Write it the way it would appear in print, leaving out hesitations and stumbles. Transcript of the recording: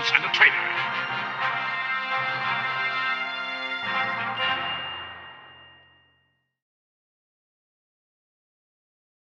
thieves and a traitor.